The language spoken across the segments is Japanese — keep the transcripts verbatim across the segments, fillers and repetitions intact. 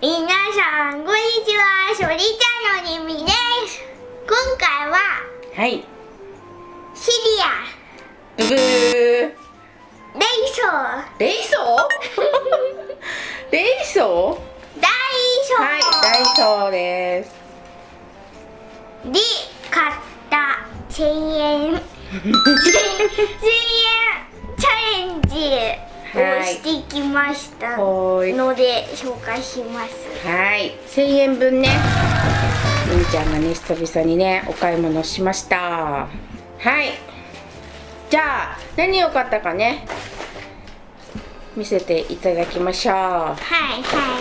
みなさんこんにちは、しょりちゃんのりみです。今回ははいシリアブブーレイソーレイソーレイソーダイソー、はい、ダイソーです。で、買ったせんえんせんえんチャレンジをしてきましたので紹介します。はい、せんえんぶんね、りみちゃんがね久々にねお買い物しました。はい、じゃあ何を買ったかね見せていただきましょう。はいはい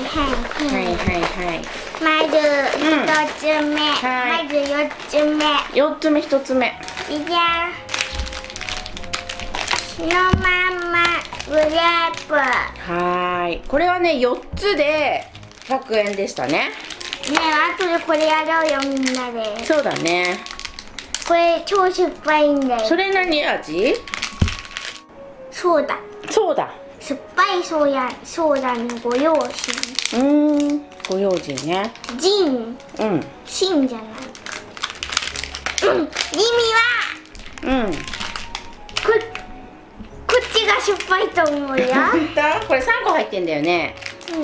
はいはいはいはいまずひとつめ、はい、まずよっつめよっつめひとつめじゃんのまんまグレープ。はい、これはねよっつでひゃくえんでしたね。ねえ、あとでこれやろうよみんなで。そうだね、これ超酸っぱいんだよ。それ何味？ソーダ。そうだ、酸っぱいソーダ、ソーダのご用心。うーん、ご用心ね。ジン、うん、シンじゃないか。うん、リミはうんこっがしょっぱいと思うよ。これさんこ入ってんだよね、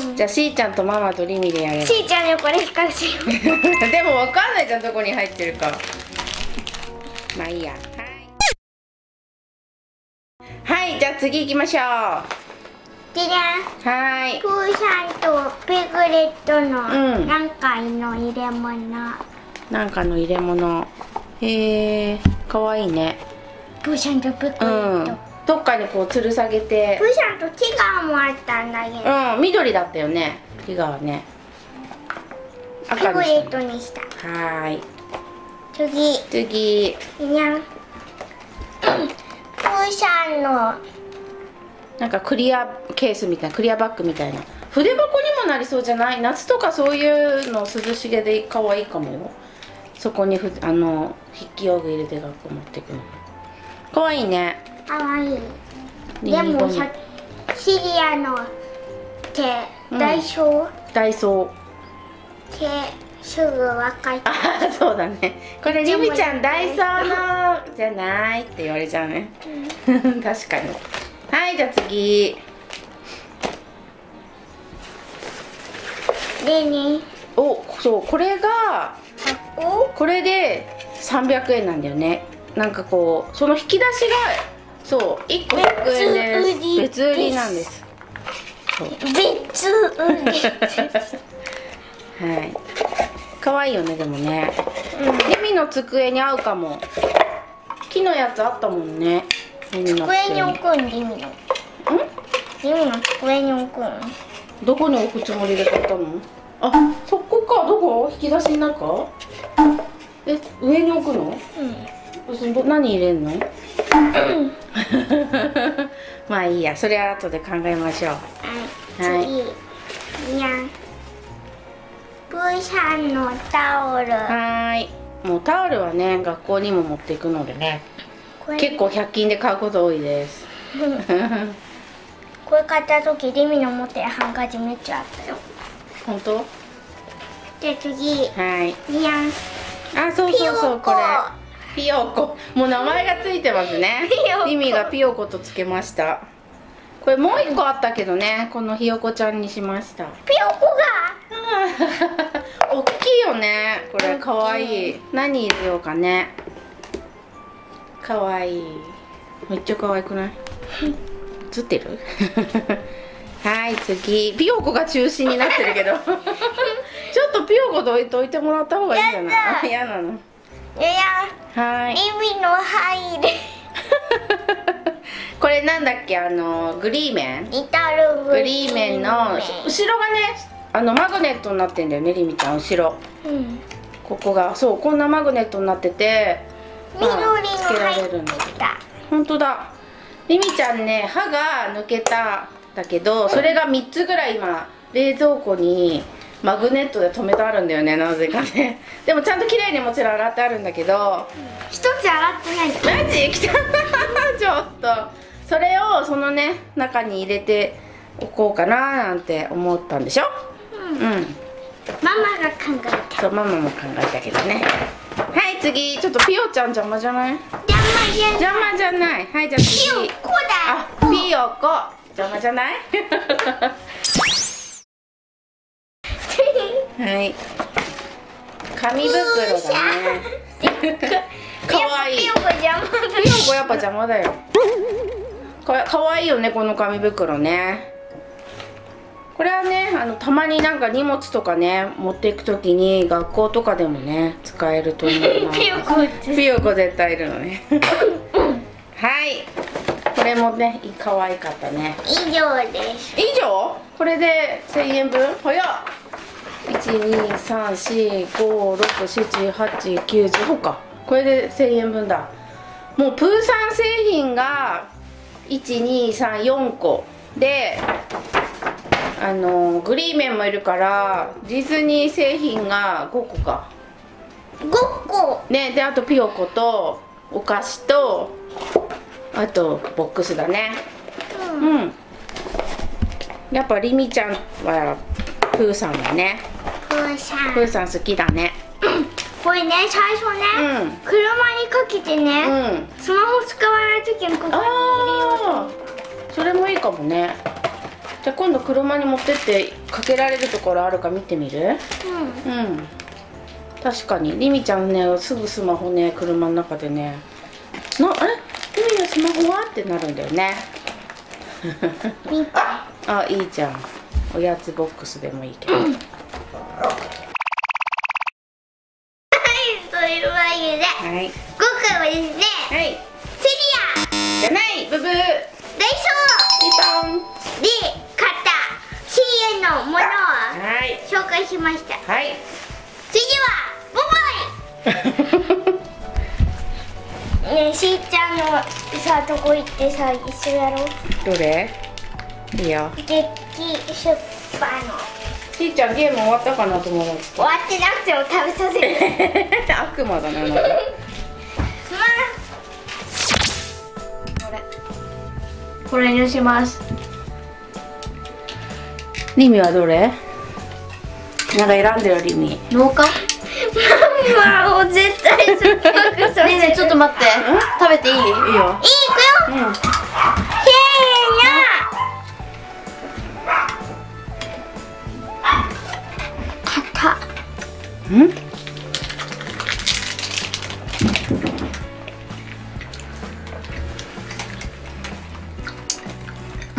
うん、じゃあしーちゃんとママとりみでやる。しーちゃんよこれ比較しよう。でもわかんないじゃんどこに入ってるか。まあいいや。はい、はい、じゃあ次行きましょう。じゃん、はい、プーさんとピグレットのなんかの入れ物、うん、なんかの入れ物。へえー、かわいいね、プーさんとピグレット、うん、どっかにこう吊る下げて。プーさんとティガーもあったんだけど、うん、緑だったよねティガーはね。ピグレットにした。はーい、次次にゃん。プーさんのなんかクリアケースみたいな、クリアバッグみたいな、筆箱にもなりそうじゃない？夏とかそういうの涼しげで可愛いかもよ。そこにふあの筆記用具入れて学校持ってくの可愛いね。かわいい。でもさ、シリアのってダイソー、うん、ダイソーってすぐ分かる。あ、そうだね、これりみちゃんダイソーのじゃないって言われちゃうね、うん、確かに。はい、じゃあ次でね、お、そう、これが箱、これでさんびゃくえんなんだよね。なんかこうその引き出しがそう、いっこひゃくえんです。別売りなんです。別売りです。はい。可愛いよね、でもね。りみ、うん、の机に合うかも。木のやつあったもんね。机に置くん、りみの。ん？りみの机に置くん。どこに置くつもりで買ったの？あ、そこか、どこ？引き出しの中？え、上に置くの？うん。何入れんの？まあいいや、それは後で考えましょう。はい、次にゃん、プーさんのタオル。はい、もうタオルはね学校にも持っていくのでね、結構ひゃく均で買うこと多いです。これ買った時りみの持ってるハンカチめっちゃあったよ。本当？で次、はいにゃん、あ、そうそうそう、これピヨコ、もう名前がついてますね。りみがピヨコとつけました。これもう一個あったけどね、このひよこちゃんにしました。ピヨコがおっきいよね、これかわいい。何入れようかね、かわいい、めっちゃかわいくない？映ってる？はい、次、ピヨコが中心になってるけどちょっとピヨコどいといてもらった方がいいんじゃない？嫌なの？いや、はい、りみの入れ。これなんだっけ、あのグリーメン、リタルグリーメンの後ろがね、あのマグネットになってんだよね、りみちゃん後ろ、うん、ここがそう、こんなマグネットになってて、まあ、緑の入ってた。本当だ、りみちゃんね歯が抜けただけど、それがみっつぐらい今冷蔵庫にマグネットで留めてあるんだよね、なぜかね。でもちゃんと綺麗にもちろん洗ってあるんだけど、一つ洗ってない。マジ？きた。ちょっとそれをそのね中に入れておこうかななんて思ったんでしょ。うママが考えた。そう、ママも考えたけどね。はい、次、ちょっとピオちゃん邪魔じゃない？邪魔じゃない。邪魔じゃない。はい、じゃあ次。ピオコだ。あ、ピオコ。邪魔じゃない？はい。紙袋だね。かわいい。ピオコ邪魔。ピオコやっぱ邪魔だよ。か, かわいいよね、この紙袋ね。これはね、あのたまになんか荷物とかね持っていくときに学校とかでもね使えると思います。ピヨコ、ピヨコ絶対いるのね。はい、これもね可愛かったね。以上です。以上。これでせんえんぶん。ほよ、いちにさんしごろくしちはちきゅうじゅう、ほかこれでせんえんぶんだ。もうプーさん製品がいちにさんよんこで、あのグリーメンもいるからディズニー製品がごこか。ごこね。であとピヨコとお菓子とあとボックスだね。うん、うん、やっぱりみちゃんはプーさんだね。プーさん、プーさん好きだね。これね、最初ね、うん、車にかけてね、うん、スマホ使わない時にここに入れようと。それもいいかもね。じゃあ今度車に持ってってかけられるところあるか見てみる？うん、うん、確かにりみちゃんね、すぐスマホね、車の中でね、なあれりみのスマホはってなるんだよね。あ、あ、いいじゃん。おやつボックスでもいいけど。うん、はい、今回はですね、はい、セリアじゃないブブーダイソーで買ったせんえんのものを紹介しました。はい、次はボボイ。ねえ、しーちゃんのさ、どこ行ってさ、一緒やろう。どれ？いいよ。デッキ出版のしーちゃん、ゲーム終わったかなと思う。終わってなくても食べさせる。悪魔だな。まあ、これこれにします。リミはどれ？なんか選んでよ、リミ。農家？ママを絶対酸っぱくさせる。ねえ、ちょっと待って、食べていい？いいよ。いい、いくよ、うん、ん？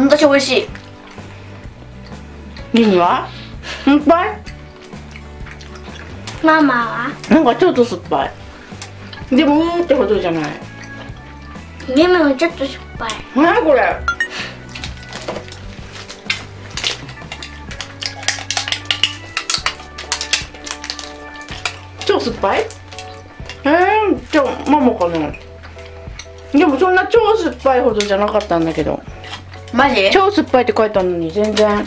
私美味しい。リミは？酸っぱい？ママは？なんかちょっと酸っぱい。でもうーってことじゃない。リミはちょっと酸っぱい。何これ？酸っぱい？えー、じゃあママかな。でもそんな超酸っぱいほどじゃなかったんだけど。マジ？超酸っぱいって書いてあるのに全然。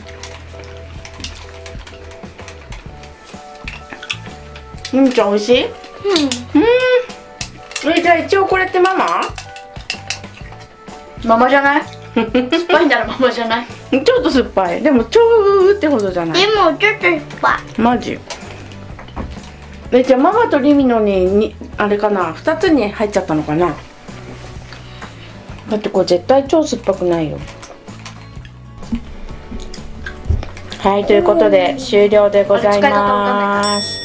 リミちゃん美味しい？うん。うん。え、じゃあ一応これってママ？ママじゃない？酸っぱいならママじゃない。ちょっと酸っぱい。でも超ってほどじゃない。でもちょっと酸っぱい。マジ？え、じゃあママとリミのに、にあれかな、ふたつに入っちゃったのかな。だってこれ絶対超酸っぱくないよ。はい、ということで終了でございます。